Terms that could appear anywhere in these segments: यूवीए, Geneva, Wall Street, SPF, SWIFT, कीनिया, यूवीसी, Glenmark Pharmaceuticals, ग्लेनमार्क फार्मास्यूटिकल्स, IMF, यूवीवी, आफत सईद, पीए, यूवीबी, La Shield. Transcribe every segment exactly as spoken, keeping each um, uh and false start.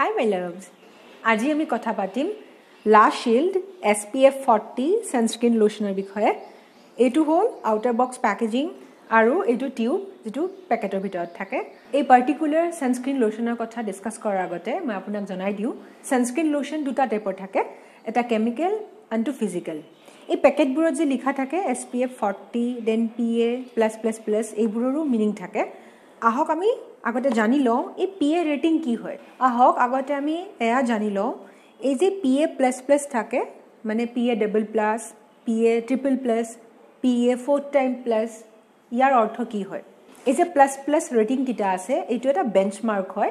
High माई loves, आज ही आमी कथा पातिम ला शील्ड एसपीएफ चालीस सनस्क्रीन लोशनर विषय। एटू होल आउटर बक्स पैकेजिंग और एटू ट्यूब जो पैकेटर भीतर थाके। पार्टिकुलर सनस्क्रीन लोशनर कथा डिस्कस कर आगते मैं आपनाक जनाई दिउ। सनस्क्रीन लोशन दुटा टाइपर थाके, एटा केमिकल एंड टू फिजिकल। ये पैकेटबूर जो लिखा थाके एसपीएफ चालीस then पीए plus plus plus एबूरो मिनिंग थाके। आहक आमी आगते जानी लो ये पीए रेटिंग की है। आहक आगते आमी एया जानी लो ये जे पीए प्लस प्लस थाके माने पीए double plus, पीए triple plus, पीए fourth time plus, यार अर्थ की है। ये जे प्लस प्लस रेटिंग किटा आसे एटु एटा बेंचमार्क है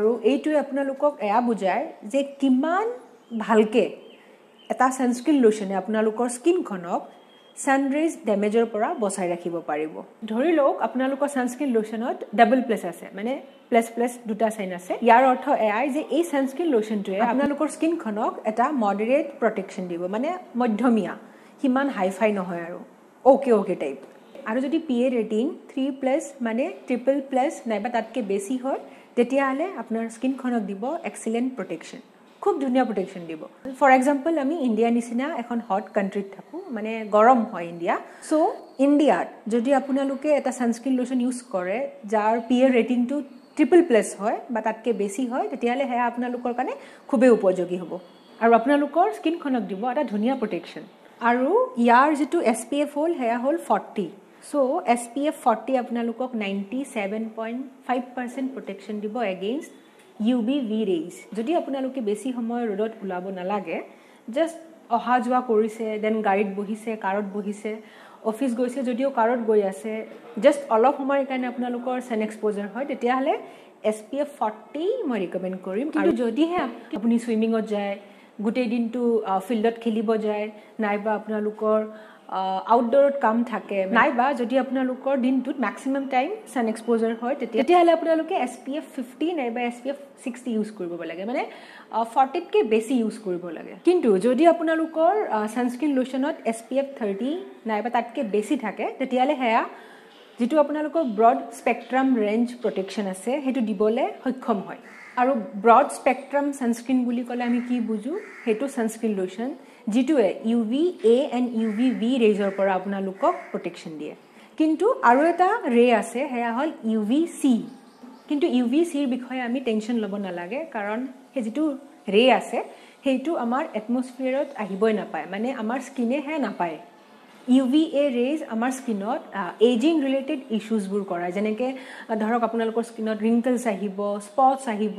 और एटुए आपनालोকক एया बुझाय जे किमान भालके एटा सनस्क्रीन लोशने आपनालोকৰ स्किनखनक सानरेज डेमेजर पर बचाई राखिब पारिब। धरि लওক आपनालोकर सनस्क्रीन लोशनत डबल प्लस आसे माने प्लस प्लस दुटा साइन आसे। यार अर्थ एआई जे ए सनस्क्रीन लोशनटुए आपनालोकर स्किन खनक एटा मडरेट प्रोटेक्शन दिब, माने मध्यमिया, हिमान हाइफाई नहय आरो ओके ओके टाइप। आरो जदि पीए रेटिंग थ्री प्लस माने ट्रिपल प्लस नाइबा तातके बेसी हय तेतिया हले आपनार स्किन खनक दिब एक्सिलेंट प्रोटेक्शन, खूब धुनिया प्रोटेक्शन दिब। फर एक्जाम्पल आमी इंडिया निसिना एखन हट कंट्रीत थाको, माने गरम है इंडिया। सो इंडियात जदि आपनालोके एटा सनस्क्रीन लोशन यूज करे जार पीए rating to triple plus है बा तातके बेसी है तेतियाले हे आपनालोकर कारणे खूबे उपयोगी हबो आरो आपनालोकर स्किन खनक दिब एटा धुनिया प्रोटेक्शन। आरो यार जेतु एसपीएफ होल हेया होल चालीस। सो एसपीएफ चालीस आपनालोकक ninety seven point five percent protection दिब एगेन्स्ट यूवीवी रेज। जदि आपनालोके बेसी समय रोडत उलाब नालागे, जस्ट अहा जोआ करिसे, देन गाड़ीत बहिसे, कारत बहिसे, अफिस गइसे, जदिओ कारत गइ आसे, जस्ट अलप समयर कारणे आपनालोकर सन एक्सपोजर हय तेतिया हले एसपीएफ चालीस मैं रिकमेंड करिम। किन्तु जदिहे आपुनि सुइमिंगत जाय, गुटे दिनटु फिल्डत खेलिब जाय, नाइबा आपनालोकर आउटडोरत काम थाके, नाइबा जदि आपनालोकर दिनटुत मैक्सिमाम टाइम सन एक्सपोजर हय तेतिया हले आपनालोके एसपीएफ पचास नाइबा एसपीएफ साठ यूज करिब लागे, माने चालीस के बेसी यूज करिब लागे। किन्तु जदि आपनालोकर सनस्क्रीन लोशनत एसपीएफ तीस नाइबा तातके बेसी थाके तेतिया हले हेया जितु आपनालोकर ब्रड स्पेक्ट्राम रेंज प्रोटेक्शन आसे हेतु दिबले सक्षम हय। आरो ब्रड स्पेक्ट्राम सनस्क्रीन बुली कले आमी कि बुझू, हेतु सनस्क्रीन लोशन जीटुए यूवीए एंड यूवीवी रेजर पर आपनालोকক प्रोटेक्शन दिए। किन्तु आरो एटा रे आसे हेया हल यूवीसी। किन्तु यूवीसीर विषये आमी टेंशन लबो नालागे, कारण हे जितु रे आसे हेतु आमार एटमस्फियरत आहिबय नापाय, माने आमार स्किने हे नापाय। यूवीए रेज आमार स्किनत एजिंग रिलेटेड इश्यूजबूर कराय, जेनेके धरक आपनालोकर स्किनत रिंकल्स आहिब, स्पट्स आहिब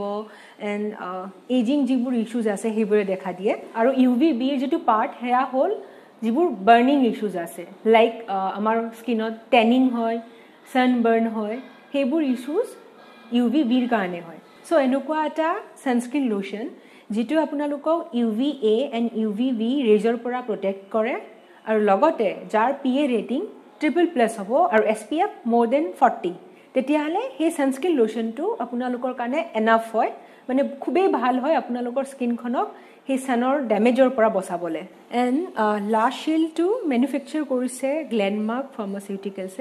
एंड एजिंग जिबूर इश्यूज आसे हेबुरे देखा दिए। आरो यूवीबी जितु पार्ट हेया होल जिबूर बर्निंग इश्यूज आसे, लाइक आमार स्किनत टैनिंग हय, सनबर्न हय, हेबूर इश्यूज यूवीबीर कारणे हय। सो एनोकुआ एटा सनस्क्रीन लोशन जितु आपनालोকক यूवीए एंड यूवीवी रेजर परा प्रोटेक्ट करे और लगते जार पीए रेटिंग ट्रिपल प्लस हम और एसपीएफ मोर देन चालीस तेतिया हले हे सनस्क्रीन लोशन तो आपनालोकर कारणे एनाफ है, माने खूबे भाल है आपनालोकर स्किन खनक हे सनर डैमेजर पर बचाबले। एंड ला शील्ड तो मैन्युफैक्चर करिसे ग्लेनमार्क फार्मास्यूटिकल्स।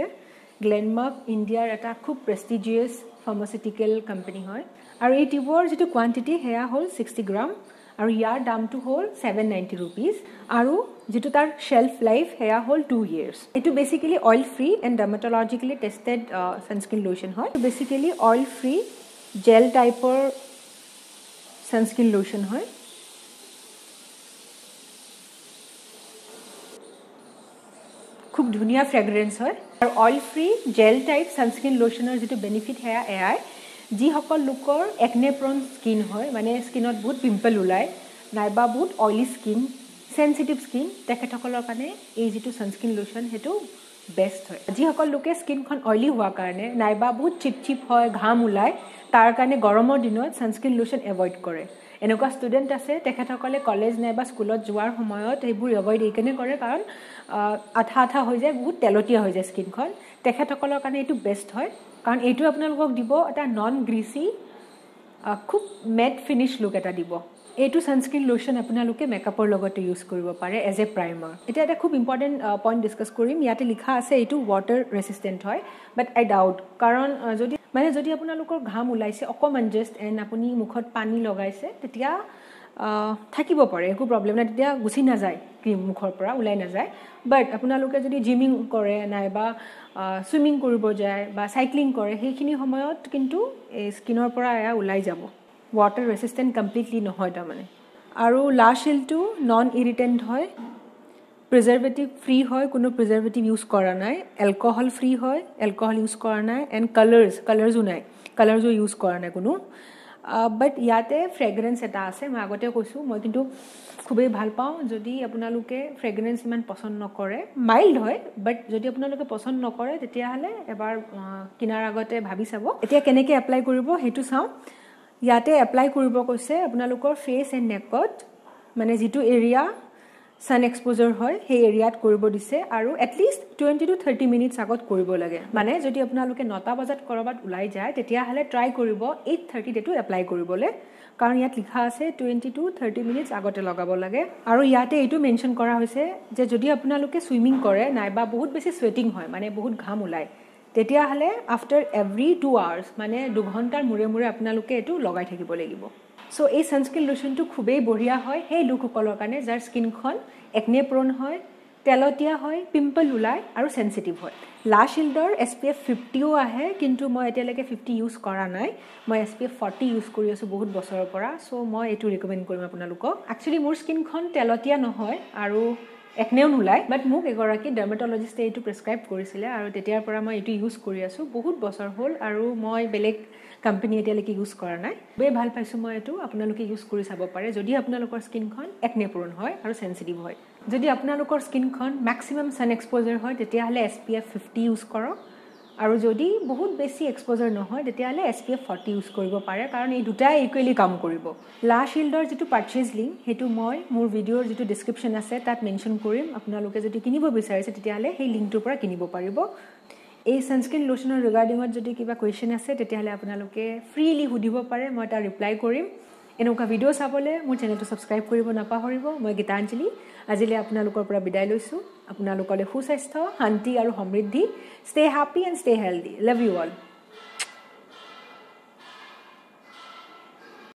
ग्लेनमार्क इंडियार एटा खूब प्रेस्टिजियस फार्मास्यूटिकल कम्पनी है और ये ट्यूबर जो क्वान्टिटी हेया हल सिक्सटी ग्राम और यार दाम तो हल सेवेन नाइन्टी रुपीज और जी तार शेल्फ लाइफ हेया हल टू इयर्स। ये basically oil free and dermatologically tested sunscreen lotion है। बेसिकली ऑयल फ्री जेल टाइपर सनस्क्रीन लोशन है। खूब धुनिया फ्रेग्रेन्स है और oil free gel type sunscreen लोशनर जी बेनिफिट हेया एआई जिसकल लोकर एक्ने प्रोन स्किन है, माने स्किनत बहुत पिम्पल ओलाय नाइबा बहुत ऑयली स्किन, सेन्सिटिव स्किन, तखतসকলৰ কাৰণে এই যেটো सनस्क्रीन लोशन हेतु बेस्ट है। जिसकल लोके स्किन खन ऑयली हुआ कारणे नाइबा बहुत चिपचिप है, घाम ओलाय, तार कारणे गरমৰ দিনত सनस्क्रीन लोशन एवॉइड करे। एनका स्टूडेंट आसे तखतসকলে कॉलेज नाइबा स्कूलत जोৱাৰ সময়ত এইবোৰ এভয়েড এইকাৰণে কৰে কাৰণ আঠা আঠা হৈ যায়, বহুত তেলতীয়া হৈ যায় স্কিন খন। তখতসকলৰ কাৰণে এইটো বেষ্ট হয় कारण यू अपनक दी एट नन ग्रीसी खूब मेट फिनिश लुक एट दी। यू सनस्क्रीन लोशन अपने मेकअपर यूज करे एज ए प्राइमर। इतना खूब इम्पर्टेन्ट पॉइंट डिस्कस करम। इते लिखा आसे यू वाटर रेसिस्टेंट है, बट आई डाउट, कारण जो माने जदि आपोनालोकर घाम उलाइसे अकमान जस्ट एंड आपुनी मुखत पानी लगाइसे तेतिया थाकिबो पारे एकु प्रॉब्लम ना, तेतिया गुसि ना जाय क्रीम मुखर परा उलाइ ना जाय। बट आपोनालोके जदि जिमिंग करे नाइबा स्विमिंग करिबो जाय बा साइक्लिंग करे हेखिनि समयत किन्तु ए स्किनर परा या उलाइ जाबो, वाटर रेसिस्टेंट कमप्लिटली नहय ता माने। आरो ला शील्डटु नन इरिटेंट हय, प्रिजार्भेटिव फ्री है, कोनो प्रिजार्भेटिव यूज करा ना, एल्कोहल फ्री है, एल्कोहल यूज करा ना, एंड कलर्स कलर्सो ना कलर्सो यूज करा ना कोनो। बट इते फ्रेग्रेन्स एटा आछे, मैं आगते कैसो मैं किन्तु खूबेई भाल पाऊँ। जदि आपोनालोके फ्रेग्रेन्स इमान पसंद नकरे, माइल्ड है बट जदि आपोनालोके पसंद नकरे तेतिया हले एबार किनार आगते भाबी चाबो। एतिया केनेके एप्लाई करिबो हेतु चाऊ। इते एप्लाई करिबो कैसे आपोनालोकर फेस एंड नेकत माने जितु एरिया सन एक्सपोजर है हेई एरियात करिबो दिसे, आरो at least twenty to thirty minutes आगत करिबो लागे। माने जदि आपोनालोके नटा बजात करबात उलाइ जाय तेतिया हले ट्राई करिबो एट थर्टी डेटु एप्लाई करिबोले, कारण यात लिखा आछे ट्वेंटी टू थार्टी मिनिट्स आगते लगाबो लागे। आरो याते एतु मेंशन करा होइसे जे जदि आपोनालोके स्विमिंग करे नाइबा बहुत बेसी स्वेटिंग हय माने बहुत घाम उलाय तेतिया हले आफ्टर एवरी टू आवर्स माने दुघंटार मुरे मुरे आपोनालोके एतु लगाइ थाकिबो लागिबो। सो so, ए सनस्क्रीन लोशनटू खूबेई बढिया है हे लोकसलर कारणे जार स्किनखन एक्ने प्रोन है, तेलतिया है, पिम्पल उलाय और सेन्सिटिव है। ला शील्डर एस पी एफ फिफ्टीओ आए किन्तु मैं एतियालेके फिफ्टी यूज करा ना, मैं S P F forty use करी आसो बहुत बछर परा। सो मैं एटू रिकमेंड करिम आपोनालोকক। एक्चुअली मोर स्किनखन तेलतिया नहय और एक्नेओ नुलाय, बट मोक एगराकी डार्मेटोलॉजिस्टे एटू प्रेसक्राइब करिसिले और तेतियार परा मैं एटू यूज करी आसो बहुत बछर होल और मैं बेलेग कम्पेनी एतियालेके यूज करा ना। बे भाल पाइसो मैं एटू, आपोनालोके यूज करि चाबो पारे जदि आपोनालोकर स्किनखन एक्ने प्रोन है और सेन्सिटिव है। जदि आपोनालोकर स्किनखन मैक्सिमाम सन एक्सपोजर है तेतिया हले S P F fifty use करक, और जदि बहुत बेसी एक्सपोजर नहय तेतिया हले S P F forty use करिबो पारे, कारण ए दुटा इक्वेली काम करिबो। ला शील्डर जितु पार्चेज लिंक हेतु मैं मोर भिडिओर जितु डिस्क्रिप्शन आछे तात मेंशन करिम, आपोनालोके जदि किनिब बिचारिसे तेतिया हले हे लिंकटुर परा किनिब पारिबो। ए सनस्क्रीन लोशनर रिगार्डिंगत जदि किबा क्वेश्चन आछे तेतिया हले आपोनालोके फ्रीली हुदिब पारे, मैं तार रिप्लाई करिम। एनका भिडिओ चाबले मोर चेनेलटु सबस्क्राइब करिब नापाहरिब। मैं गीतांजलि আজিলে আপোনালোকৰ পৰা বিদায় লৈছো। আপোনালোকলৈ সুস্বাস্থ্য, শান্তি আৰু সমৃদ্ধি। Stay happy and stay healthy. Love you all.